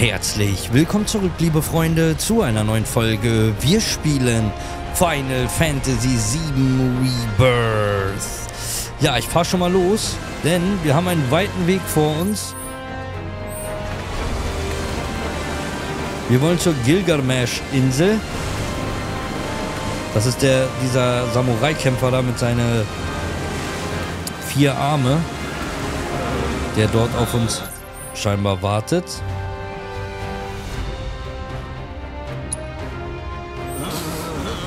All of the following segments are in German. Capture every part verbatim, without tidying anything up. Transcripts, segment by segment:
Herzlich willkommen zurück, liebe Freunde, zu einer neuen Folge. Wir spielen Final Fantasy sieben Rebirth. Ja, ich fahre schon mal los, denn wir haben einen weiten Weg vor uns. Wir wollen zur Gilgamesh-Insel. Das ist der, dieser Samurai-Kämpfer da mit seinen vier Arme, der dort auf uns scheinbar wartet.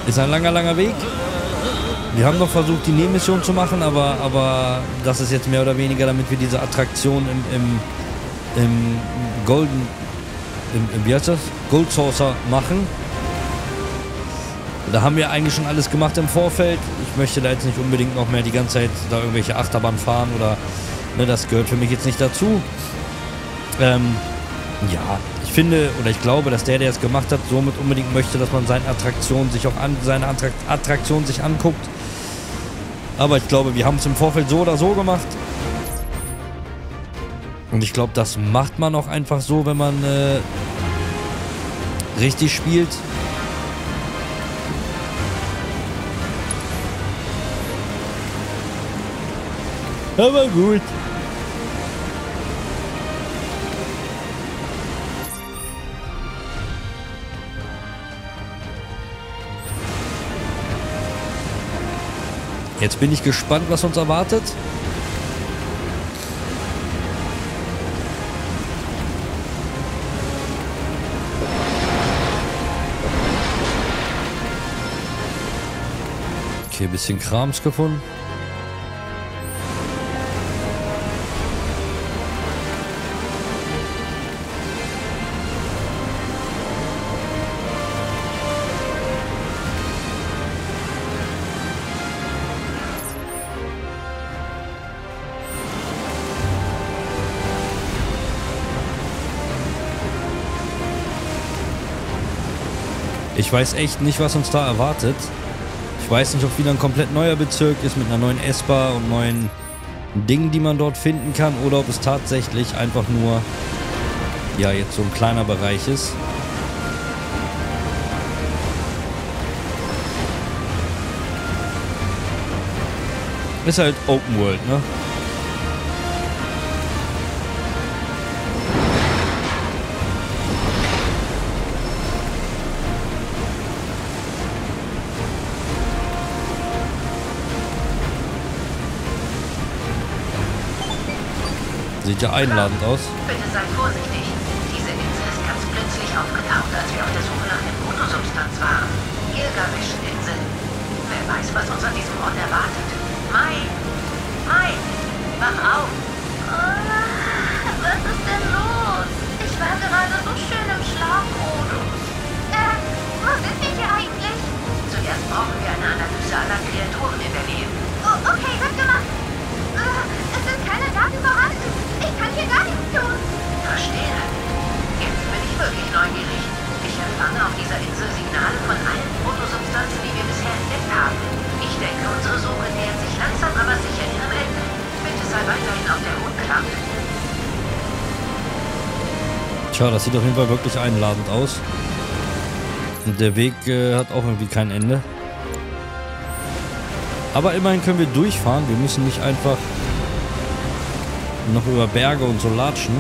Ist ein langer, langer Weg. Wir haben noch versucht, die Nebenmission zu machen, aber, aber das ist jetzt mehr oder weniger, damit wir diese Attraktion im, im, im Golden, im, im, wie heißt das? Gold Saucer machen. Da haben wir eigentlich schon alles gemacht im Vorfeld. Ich möchte da jetzt nicht unbedingt noch mehr die ganze Zeit da irgendwelche Achterbahn fahren oder, ne, das gehört für mich jetzt nicht dazu. Ähm, ja, ich finde oder ich glaube, dass der, der es gemacht hat, somit unbedingt möchte, dass man seine Attraktion sich auch an, seine Attraktion sich anguckt. Aber ich glaube, wir haben es im Vorfeld so oder so gemacht. Und ich glaube, das macht man auch einfach so, wenn man äh, richtig spielt. Aber gut. Jetzt bin ich gespannt, was uns erwartet. Okay, ein bisschen Krams gefunden. Ich weiß echt nicht, was uns da erwartet. Ich weiß nicht, ob wieder ein komplett neuer Bezirk ist mit einer neuen S-Bahn und neuen Dingen, die man dort finden kann, oder ob es tatsächlich einfach nur, ja, jetzt so ein kleiner Bereich ist. Ist halt Open World, ne? Sieht ja einladend aus. Bitte sei vorsichtig. Diese Insel ist ganz plötzlich aufgetaucht, als wir auf der Suche nach der Protosubstanz waren. Gilgamesh-Insel. Wer weiß, was uns an diesem Ort erwartet. Mai! Mai! Wach auf! Oh, was ist denn los? Ich war gerade so schön im Schlafmodus. Äh, was ist denn hier eigentlich? Zuerst brauchen wir eine Analyse aller Kreaturen in der Nähe. Oh, okay, wird gemacht. Es sind keine Daten vorhanden. Ich kann hier gar nichts tun. Verstehe. Jetzt bin ich wirklich neugierig. Ich empfange auf dieser Insel Signale von allen Protosubstanzen, die wir bisher entdeckt haben. Ich denke, unsere Suche nähert sich langsam, aber sicher ihrem Ende. Bitte sei weiterhin auf der Hut gelangt. Tja, das sieht auf jeden Fall wirklich einladend aus. Und der Weg äh, hat auch irgendwie kein Ende. Aber immerhin können wir durchfahren. Wir müssen nicht einfach noch über Berge und so latschen.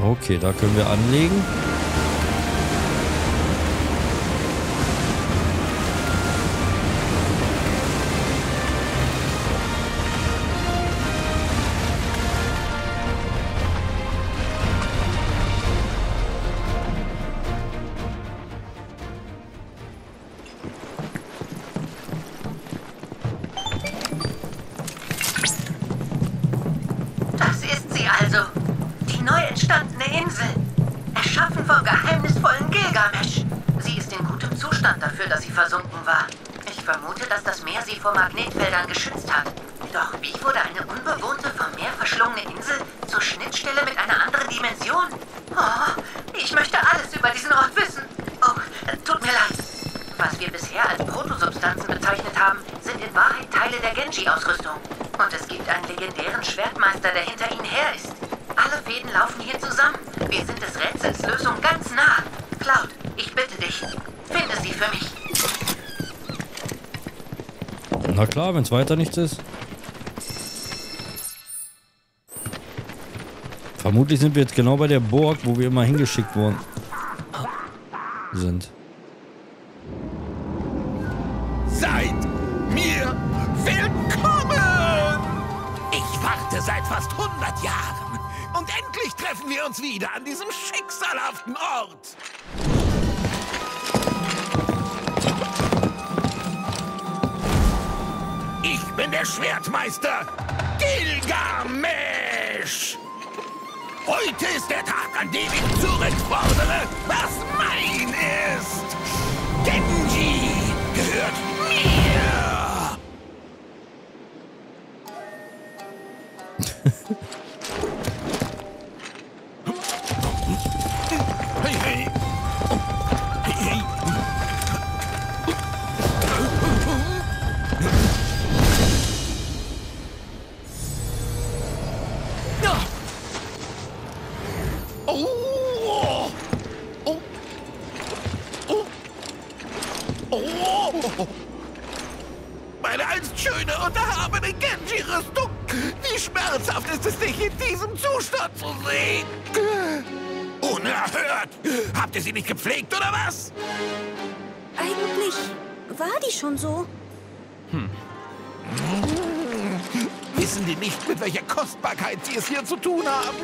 Okay, da können wir anlegen. Dimension. Oh, ich möchte alles über diesen Ort wissen. Genji-Ausrüstung. Und es gibt einen legendären Schwertmeister, der hinter ihnen her ist. Alle Fäden laufen hier zusammen. Wir sind des Rätsels Lösung ganz nah. Cloud, ich bitte dich, finde sie für mich. Na klar, wenn es weiter nichts ist. Vermutlich sind wir jetzt genau bei der Burg, wo wir immer hingeschickt worden sind. Seid mir willkommen! Ich warte seit fast hundert Jahren und endlich treffen wir uns wieder an diesem schicksalhaften Ort. Ich bin der Schwertmeister Gilgamesh! Heute ist der Tag, an dem ich zurückfordere, was mein ist. Genji gehört mir. Meine einst schöne und erhabene Genji-Rüstung. Wie schmerzhaft ist es, dich in diesem Zustand zu sehen. Unerhört. Habt ihr sie nicht gepflegt, oder was? Eigentlich war die schon so. Hm. Wissen die nicht, mit welcher Kostbarkeit sie es hier zu tun haben?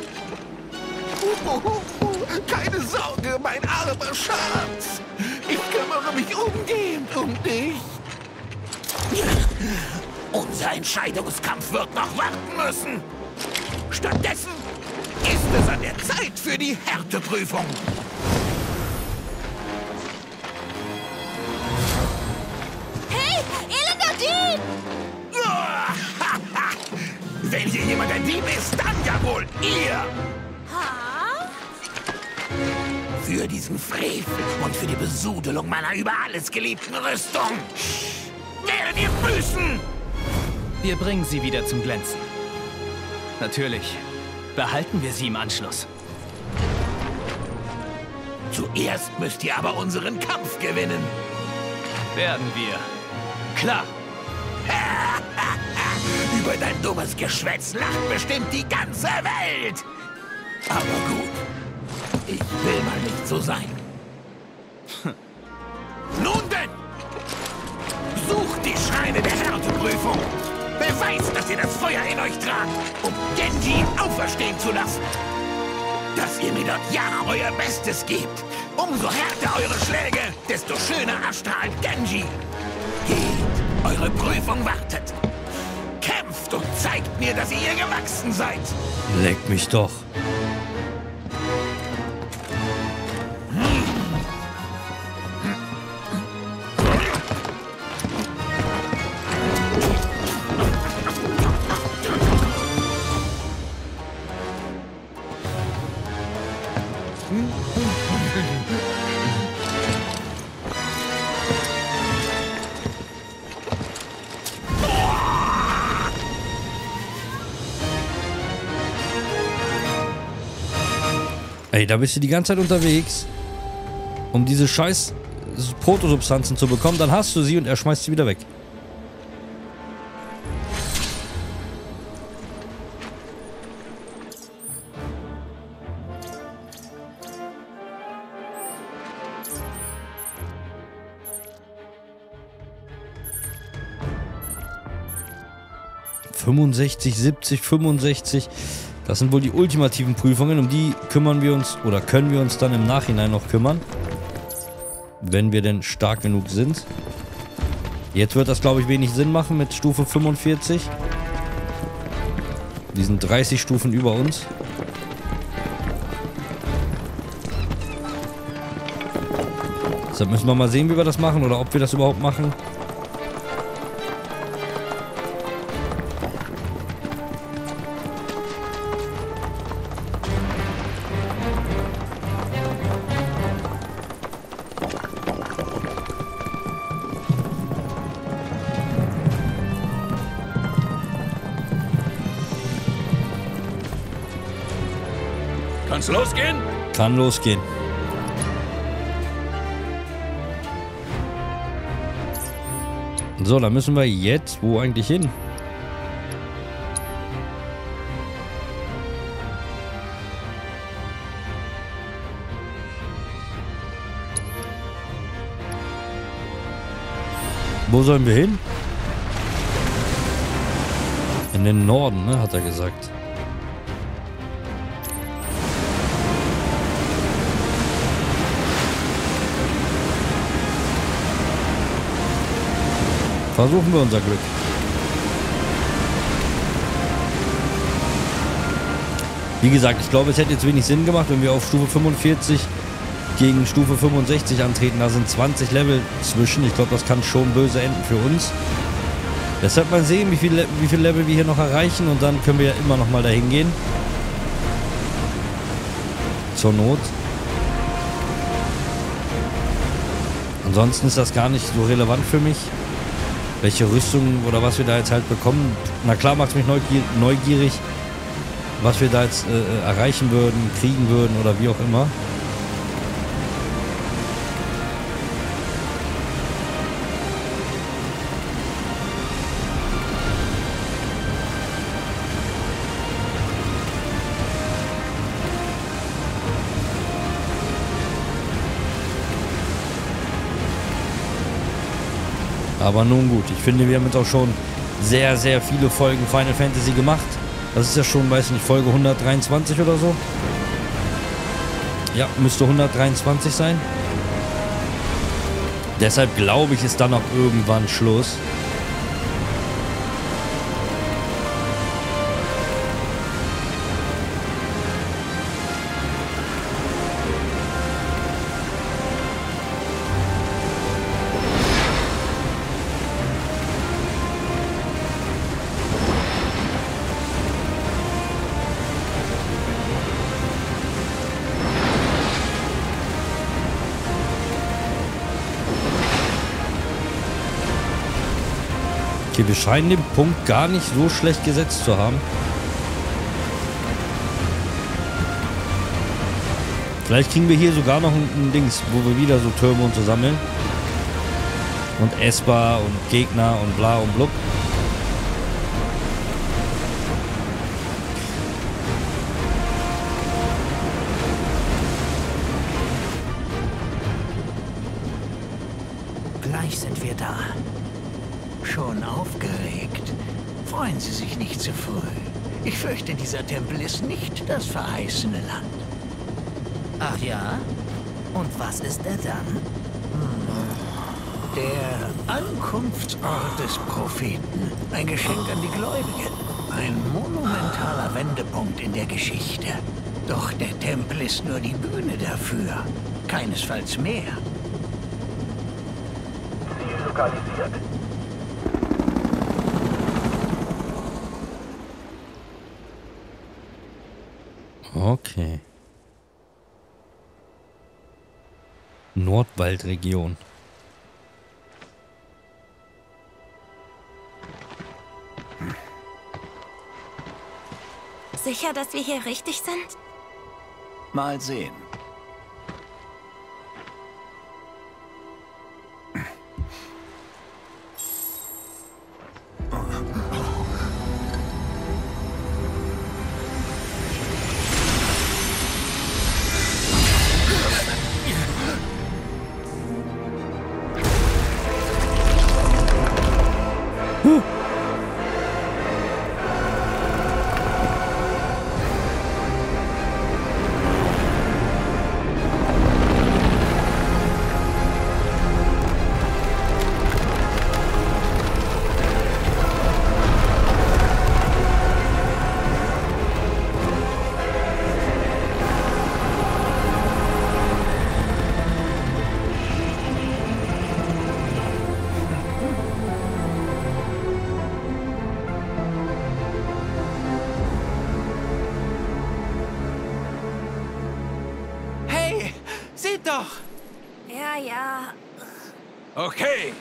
Keine Sorge, mein armer Schatz. Ich kümmere mich umgehend um dich. Unser Entscheidungskampf wird noch warten müssen. Stattdessen ist es an der Zeit für die Härteprüfung. Hey, elender Dieb! Wenn hier jemand ein Dieb ist, dann ja wohl ihr! Ha? Für diesen Frevel und für die Besudelung meiner über alles geliebten Rüstung werdet ihr büßen! Wir bringen sie wieder zum Glänzen. Natürlich behalten wir sie im Anschluss. Zuerst müsst ihr aber unseren Kampf gewinnen. Werden wir. Klar. Über dein dummes Geschwätz lacht bestimmt die ganze Welt. Aber gut, ich will mal nicht so sein. Nun denn! Sucht die Schreine der Härteprüfung! Beweist, dass ihr das Feuer in euch tragt, um Genji auferstehen zu lassen! Dass ihr mir dort ja euer Bestes gebt! Umso härter eure Schläge, desto schöner erstrahlt Genji! Geht! Eure Prüfung wartet! Kämpft und zeigt mir, dass ihr ihr gewachsen seid! Leck mich doch! Ey, da bist du die ganze Zeit unterwegs, um diese scheiß Protosubstanzen zu bekommen, dann hast du sie und er schmeißt sie wieder weg. fünfundsechzig, siebzig, fünfundsechzig. Das sind wohl die ultimativen Prüfungen, um die kümmern wir uns oder können wir uns dann im Nachhinein noch kümmern. Wenn wir denn stark genug sind. Jetzt wird das, glaube ich, wenig Sinn machen mit Stufe fünfundvierzig. Die sind dreißig Stufen über uns. Deshalb müssen wir mal sehen, wie wir das machen oder ob wir das überhaupt machen. Kann's losgehen? Kann losgehen. So, dann müssen wir jetzt wo eigentlich hin? Wo sollen wir hin? In den Norden, ne, hat er gesagt. Versuchen wir unser Glück. Wie gesagt, ich glaube, es hätte jetzt wenig Sinn gemacht, wenn wir auf Stufe fünfundvierzig gegen Stufe fünfundsechzig antreten. Da sind zwanzig Level zwischen. Ich glaube, das kann schon böse enden für uns. Deshalb mal sehen, wie viele wie viel Level wir hier noch erreichen. Und dann können wir ja immer noch mal dahin gehen. Zur Not. Ansonsten ist das gar nicht so relevant für mich, welche Rüstung oder was wir da jetzt halt bekommen. Na klar macht es mich neugierig, was wir da jetzt äh, erreichen würden, kriegen würden oder wie auch immer. Aber nun gut, ich finde, wir haben jetzt auch schon sehr, sehr viele Folgen Final Fantasy gemacht. Das ist ja schon, weiß nicht, Folge hundertdreiundzwanzig oder so. Ja, müsste hundertdreiundzwanzig sein. Deshalb glaube ich, ist dann auch irgendwann Schluss. Okay, wir scheinen den Punkt gar nicht so schlecht gesetzt zu haben. Vielleicht kriegen wir hier sogar noch ein, ein Dings, wo wir wieder so Türme und so sammeln. Und essbar und Gegner und bla und blub. Gleich sind wir da. Schon aufgeregt. Freuen Sie sich nicht zu früh. Ich fürchte, dieser Tempel ist nicht das verheißene Land. Ach ja? Und was ist er dann? Der Ankunftsort des Propheten. Ein Geschenk an die Gläubigen. Ein monumentaler Wendepunkt in der Geschichte. Doch der Tempel ist nur die Bühne dafür. Keinesfalls mehr. Sie lokalisiert. Okay. Nordwaldregion. Sicher, dass wir hier richtig sind? Mal sehen. Okay,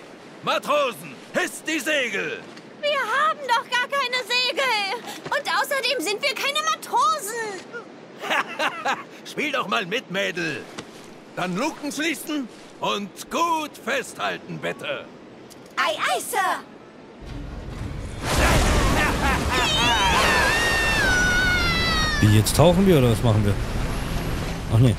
Matrosen, hisst die Segel! Wir haben doch gar keine Segel! Und außerdem sind wir keine Matrosen! Spiel doch mal mit, Mädel. Dann Luken schließen und gut festhalten, bitte. Ei, ei, Sir. Wie, jetzt tauchen wir oder was machen wir? Ach nee.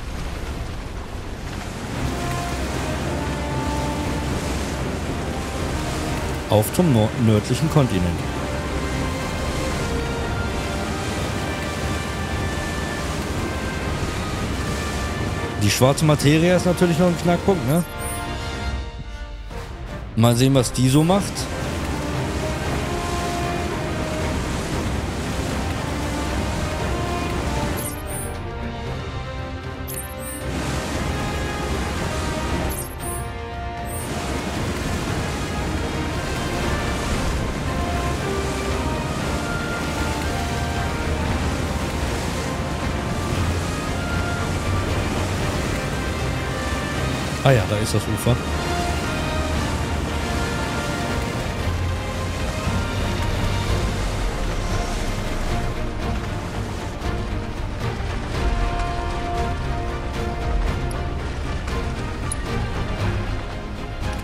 Auf zum nord nördlichen Kontinent. Die schwarze Materie ist natürlich noch ein Knackpunkt, ne? Mal sehen, was die so macht. Ah ja, da ist das Ufer.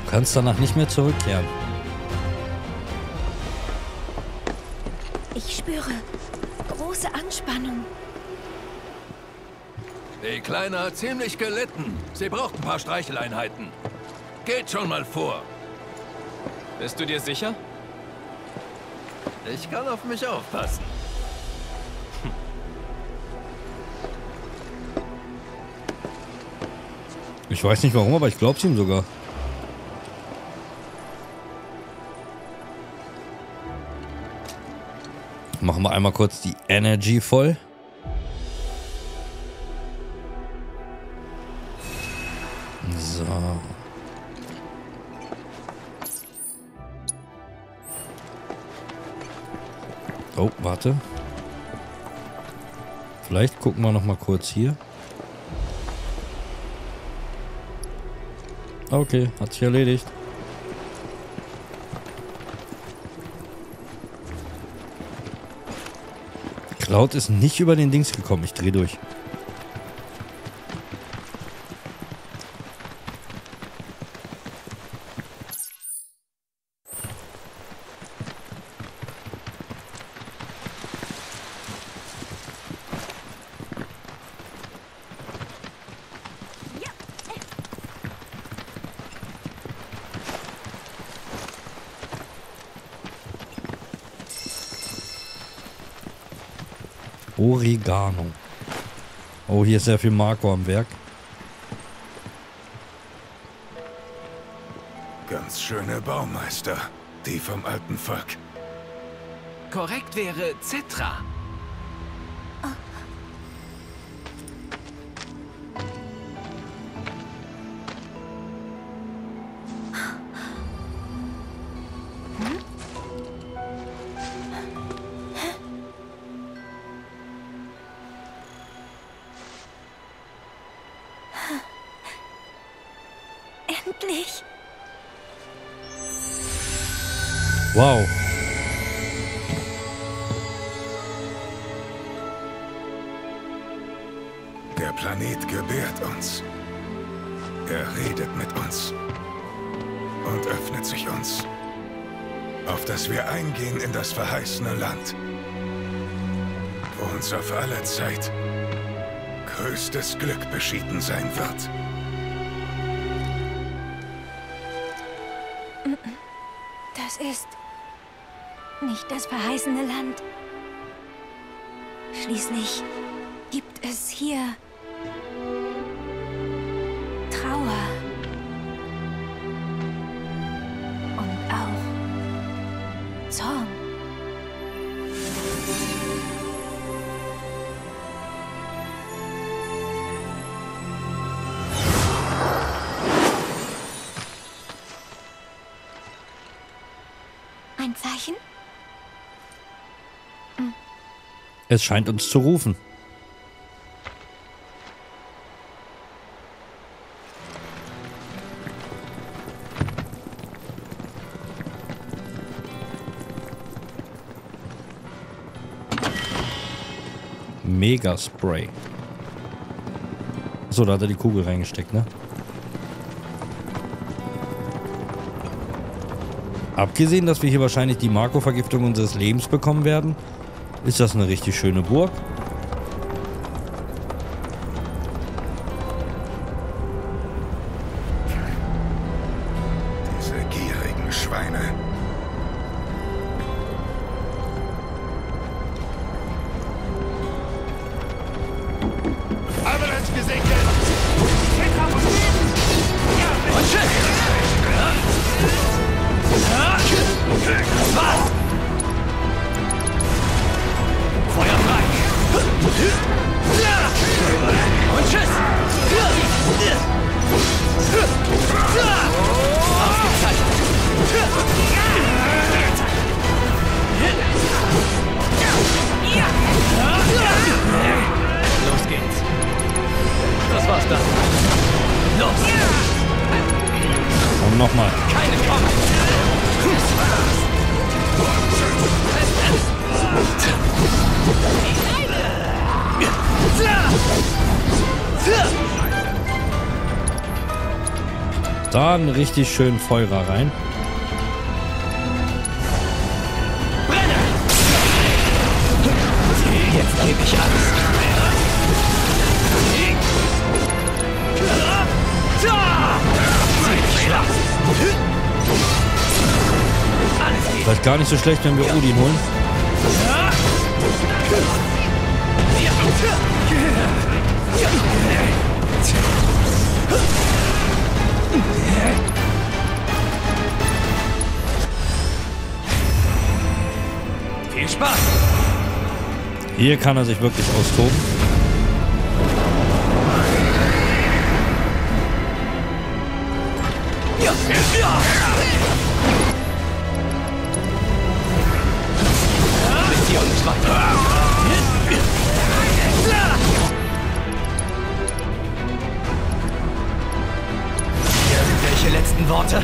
Du kannst danach nicht mehr zurückkehren. Ich spüre große Anspannung. Die Kleine hat ziemlich gelitten. Sie braucht ein paar Streicheleinheiten. Geht schon mal vor. Bist du dir sicher? Ich kann auf mich aufpassen. Hm. Ich weiß nicht warum, aber ich glaub's ihm sogar. Machen wir einmal kurz die Energy voll. Oh, warte. Vielleicht gucken wir noch mal kurz hier. Okay, hat sich erledigt. Cloud ist nicht über den Dings gekommen. Ich drehe durch. Oregano. Oh, hier ist sehr viel Marco am Werk. Ganz schöne Baumeister, die vom alten Volk. Korrekt wäre Cetra. Oh. Wow. Der Planet gebärt uns. Er redet mit uns. Und öffnet sich uns. Auf dass wir eingehen in das verheißene Land. Wo uns auf alle Zeit größtes Glück beschieden sein wird. Das ist nicht das verheißene Land. Schließlich gibt es hier Trauer und auch Zorn. Ein Zeichen? Es scheint uns zu rufen. Mega Spray. So, da hat er die Kugel reingesteckt, ne? Abgesehen, dass wir hier wahrscheinlich die Makrovergiftung unseres Lebens bekommen werden, ist das eine richtig schöne Burg. Diese gierigen Schweine. Avalanche gesichtet! Cetra von Leben! Und Schiff! Was? Feuer frei! Und tschüss! Ausgezeichnet! Los geht's! Das war's dann! Los! Und nochmal! Keine Chance! Dann richtig schön Feuer rein. Brenne! Jetzt gebe ich alles. Vielleicht gar nicht so schlecht, wenn wir Odin holen. Viel Spaß! Hier kann er sich wirklich austoben. Ja. Irgendwelche letzten Worte?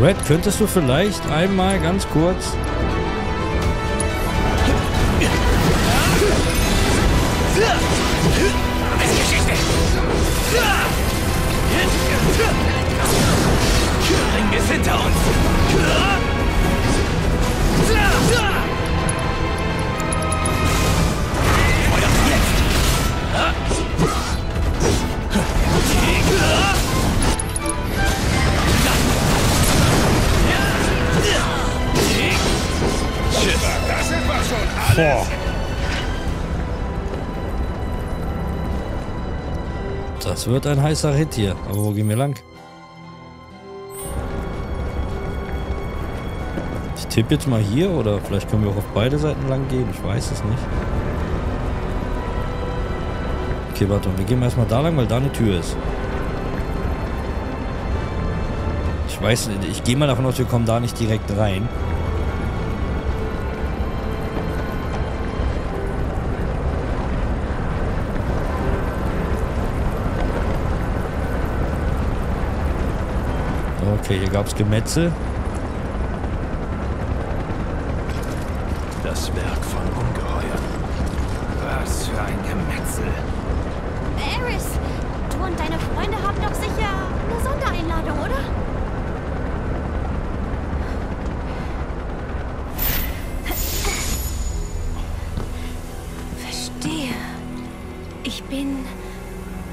Red, könntest du vielleicht einmal ganz kurz... Ring ist hinter uns. Feuer jetzt. Boah. Das wird ein heißer Ritt hier. Aber wo gehen wir lang? Ich tippe jetzt mal hier, oder vielleicht können wir auch auf beide Seiten lang gehen, ich weiß es nicht. Okay, warte, wir gehen erstmal da lang, weil da eine Tür ist. Ich weiß nicht, ich gehe mal davon aus, wir kommen da nicht direkt rein. Okay, hier gab es Gemetzel. Das Werk von Ungeheuern. Was für ein Gemetzel. Eris, du und deine Freunde haben doch sicher eine Sondereinladung, oder? Verstehe. Ich bin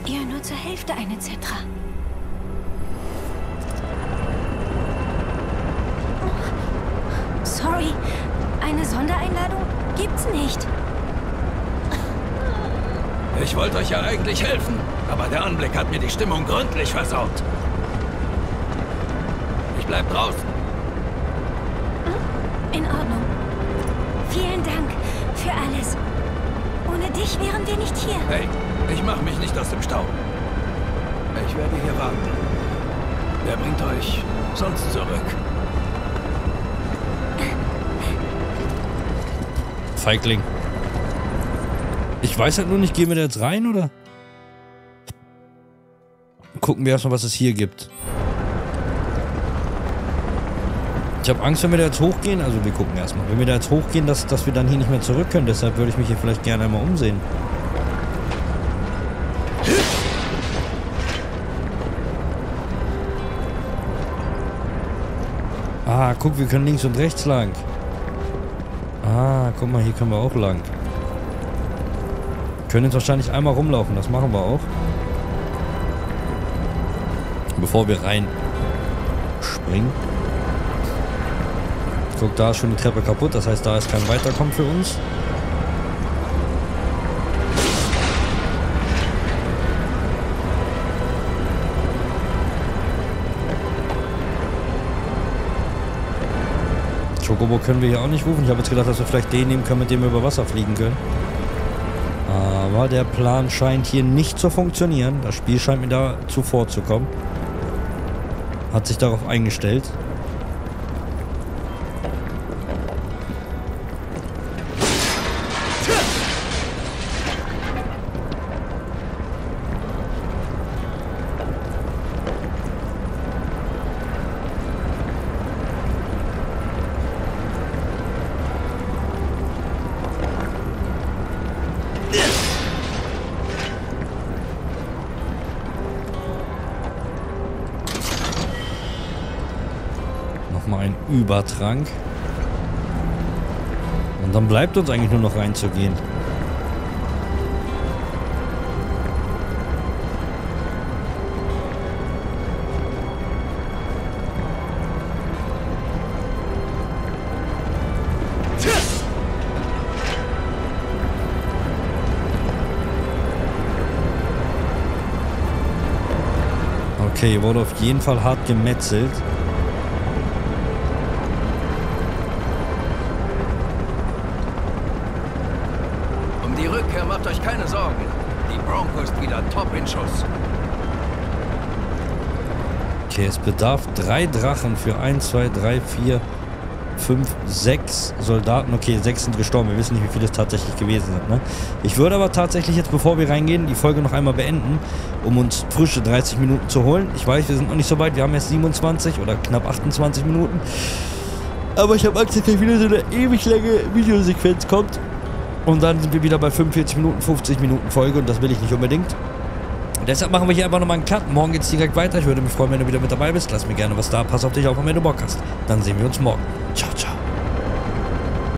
ja nur zur Hälfte eine Cetra. Sorry. Eine Sondereinladung gibt's nicht. Ich wollte euch ja eigentlich helfen, aber der Anblick hat mir die Stimmung gründlich versaut. Ich bleib draußen. In Ordnung. Vielen Dank für alles. Ohne dich wären wir nicht hier. Hey, ich mach mich nicht aus dem Stau. Ich werde hier warten. Wer bringt euch sonst zurück? Feigling. Ich weiß halt nur nicht, gehen wir da jetzt rein, oder? Gucken wir erstmal, was es hier gibt. Ich habe Angst, wenn wir da jetzt hochgehen, also wir gucken erstmal, wenn wir da jetzt hochgehen, dass, dass wir dann hier nicht mehr zurück können. Deshalb würde ich mich hier vielleicht gerne einmal umsehen. Ah, guck, wir können links und rechts lang. Ah, guck mal, hier können wir auch lang. Wir können jetzt wahrscheinlich einmal rumlaufen, das machen wir auch. Bevor wir rein springen. Guck, da ist schon die Treppe kaputt, das heißt, da ist kein Weiterkommen für uns. Chocobo können wir hier auch nicht rufen. Ich habe jetzt gedacht, dass wir vielleicht den nehmen können, mit dem wir über Wasser fliegen können. Aber der Plan scheint hier nicht zu funktionieren. Das Spiel scheint mir da zuvorzukommen. Hat sich darauf eingestellt. Ein Übertrank. Und dann bleibt uns eigentlich nur noch reinzugehen. Okay, wurde auf jeden Fall hart gemetzelt. Macht euch keine Sorgen. Die Bronco ist wieder top in Schuss. Okay, es bedarf drei Drachen für eins, zwei, drei, vier, fünf, sechs Soldaten. Okay, sechs sind gestorben. Wir wissen nicht, wie viele es tatsächlich gewesen sind. Ne? Ich würde aber tatsächlich jetzt, bevor wir reingehen, die Folge noch einmal beenden, um uns frische dreißig Minuten zu holen. Ich weiß, wir sind noch nicht so weit. Wir haben erst siebenundzwanzig oder knapp achtundzwanzig Minuten. Aber ich habe Angst, dass wieder so eine ewig lange Videosequenz kommt. Und dann sind wir wieder bei fünfundvierzig Minuten, fünfzig Minuten Folge und das will ich nicht unbedingt. Deshalb machen wir hier einfach nochmal einen Cut. Morgen geht's direkt weiter. Ich würde mich freuen, wenn du wieder mit dabei bist. Lass mir gerne was da. Pass auf dich auf, wenn du Bock hast. Dann sehen wir uns morgen. Ciao, ciao.